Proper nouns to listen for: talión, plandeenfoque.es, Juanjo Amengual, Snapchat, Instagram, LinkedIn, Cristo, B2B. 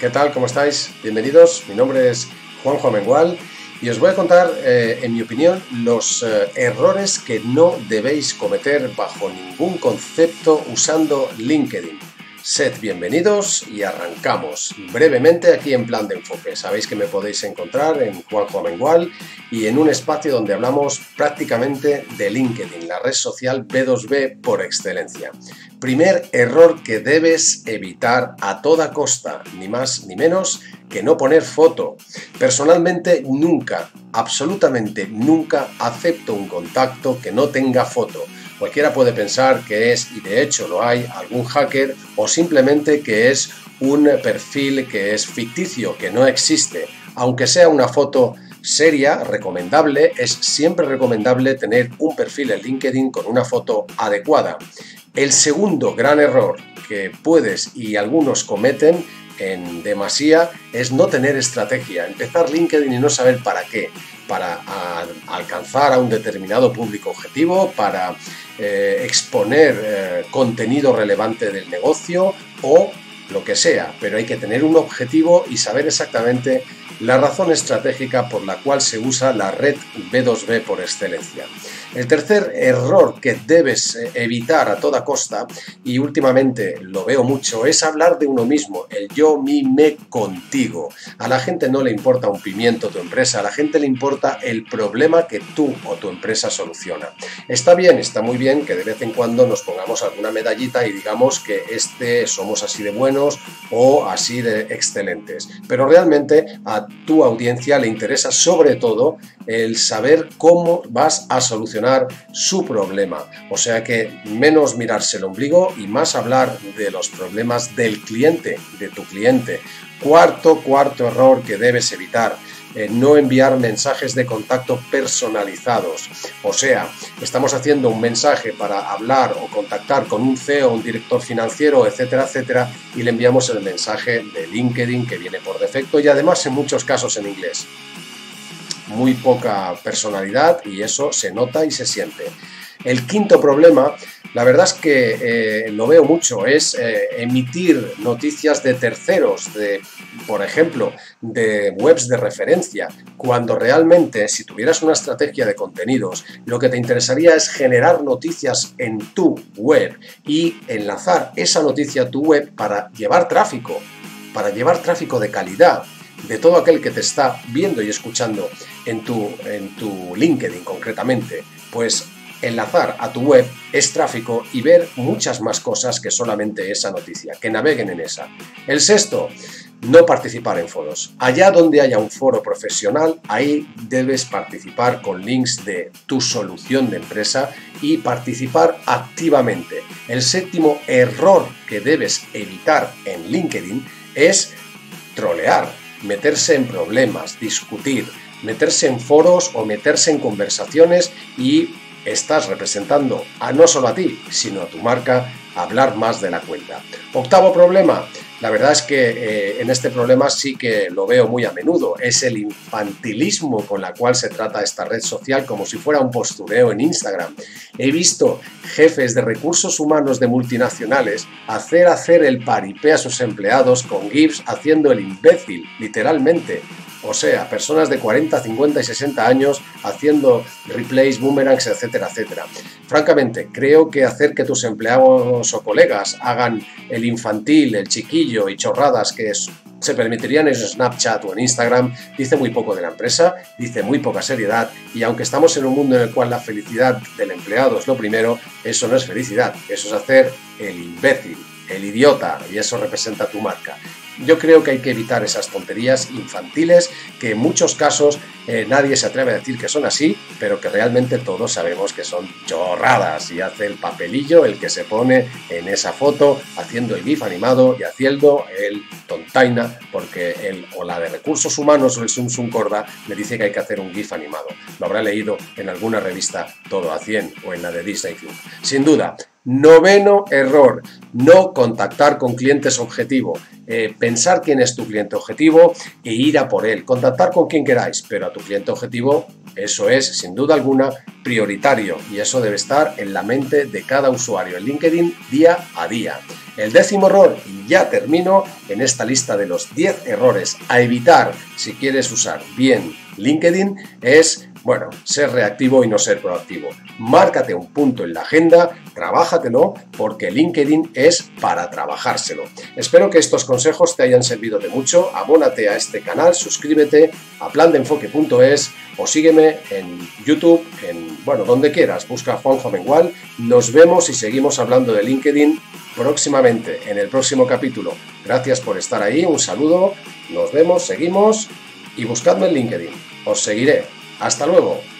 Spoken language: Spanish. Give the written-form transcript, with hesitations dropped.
¿Qué tal? ¿Cómo estáis? Bienvenidos, mi nombre es Juanjo Amengual y os voy a contar, en mi opinión, los errores que no debéis cometer bajo ningún concepto usando LinkedIn. Sed bienvenidos y arrancamos brevemente aquí en Plan de Enfoque. Sabéis que me podéis encontrar en Juanjo Amengual y en un espacio donde hablamos prácticamente de LinkedIn, la red social B2B por excelencia. Primer error que debes evitar a toda costa, ni más ni menos que no poner foto. Personalmente nunca, absolutamente nunca acepto un contacto que no tenga foto. Cualquiera puede pensar que es, y de hecho lo hay, algún hacker o simplemente que es un perfil que es ficticio, que no existe. Aunque sea una foto seria, recomendable, es siempre recomendable tener un perfil en LinkedIn con una foto adecuada. El segundo gran error que puedes y algunos cometen en demasía es no tener estrategia, empezar LinkedIn y no saber para qué, para alcanzar a un determinado público objetivo, para exponer contenido relevante del negocio o lo que sea, pero hay que tener un objetivo y saber exactamente la razón estratégica por la cual se usa la red B2B por excelencia. El tercer error que debes evitar a toda costa, y últimamente lo veo mucho, es hablar de uno mismo, el yo, mi, me, contigo. A la gente no le importa un pimiento tu empresa, a la gente le importa el problema que tú o tu empresa soluciona. Está bien, está muy bien que de vez en cuando nos pongamos alguna medallita y digamos que somos así de buenos o así de excelentes, pero realmente a tu audiencia le interesa sobre todo el saber cómo vas a solucionar su problema. O sea que menos mirarse el ombligo y más hablar de los problemas del cliente, de tu cliente. Cuarto error que debes evitar. No enviar mensajes de contacto personalizados. O sea, estamos haciendo un mensaje para hablar o contactar con un CEO, un director financiero, etcétera, etcétera, y le enviamos el mensaje de LinkedIn que viene por defecto y además en muchos casos en inglés. Muy poca personalidad y eso se nota y se siente. El quinto problema, la verdad es que lo veo mucho, es emitir noticias de terceros, por ejemplo, de webs de referencia, cuando realmente, si tuvieras una estrategia de contenidos, lo que te interesaría es generar noticias en tu web y enlazar esa noticia a tu web para llevar tráfico de calidad, de todo aquel que te está viendo y escuchando en tu LinkedIn concretamente, pues enlazar a tu web es tráfico y ver muchas más cosas que solamente esa noticia, que naveguen en esa. El sexto, no participar en foros. Allá donde haya un foro profesional, ahí debes participar con links de tu solución de empresa y participar activamente. El séptimo error que debes evitar en LinkedIn es trolear, meterse en problemas, discutir, meterse en foros o meterse en conversaciones y estás representando a no solo a ti, sino a tu marca, hablar más de la cuenta. Octavo problema, la verdad es que en este problema sí que lo veo muy a menudo, es el infantilismo con la cual se trata esta red social como si fuera un postureo en Instagram. He visto jefes de recursos humanos de multinacionales hacer el paripé a sus empleados con GIFs haciendo el imbécil, literalmente. O sea, personas de 40, 50 y 60 años haciendo replays, boomerangs, etcétera, etcétera. Francamente, creo que hacer que tus empleados o colegas hagan el infantil, el chiquillo y chorradas que se permitirían en Snapchat o en Instagram, dice muy poco de la empresa, dice muy poca seriedad y aunque estamos en un mundo en el cual la felicidad del empleado es lo primero, eso no es felicidad, eso es hacer el imbécil, el idiota y eso representa tu marca. Yo creo que hay que evitar esas tonterías infantiles que en muchos casos nadie se atreve a decir que son así, pero que realmente todos sabemos que son chorradas y hace el papelillo el que se pone en esa foto haciendo el GIF animado y haciendo el tontaina porque él o la de recursos humanos o el Sun Sun Corda le dice que hay que hacer un GIF animado. Lo habrá leído en alguna revista Todo a 100 o en la de Disney Club. Sin duda, Noveno error, no contactar con clientes objetivo. Pensar quién es tu cliente objetivo e ir a por él. Contactar con quien queráis, pero a tu cliente objetivo, eso es, sin duda alguna, prioritario. Y eso debe estar en la mente de cada usuario en LinkedIn día a día. El décimo error, y ya termino en esta lista de los 10 errores a evitar si quieres usar bien LinkedIn, es, bueno, ser reactivo y no ser proactivo. Márcate un punto en la agenda, trabájatelo, porque LinkedIn es para trabajárselo. Espero que estos consejos te hayan servido de mucho. Abónate a este canal, suscríbete a plandeenfoque.es o sígueme en YouTube, bueno, donde quieras. Busca Juanjo Amengual. Nos vemos y seguimos hablando de LinkedIn próximamente, en el próximo capítulo. Gracias por estar ahí, un saludo, nos vemos, seguimos y buscadme en LinkedIn. Os seguiré. Hasta luego.